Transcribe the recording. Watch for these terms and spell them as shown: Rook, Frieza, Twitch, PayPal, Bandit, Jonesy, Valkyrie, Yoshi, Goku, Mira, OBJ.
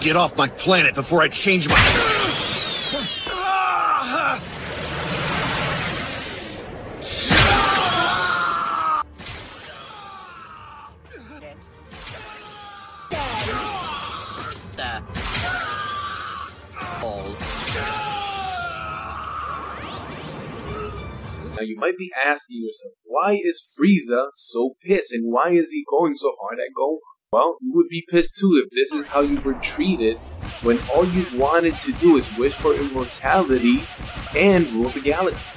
Get off my planet before I change my... Now you might be asking yourself, why is Frieza so pissed and why is he going so hard at Goku? Well, you would be pissed too if this is how you were treated when all you wanted to do is wish for immortality and rule the galaxy.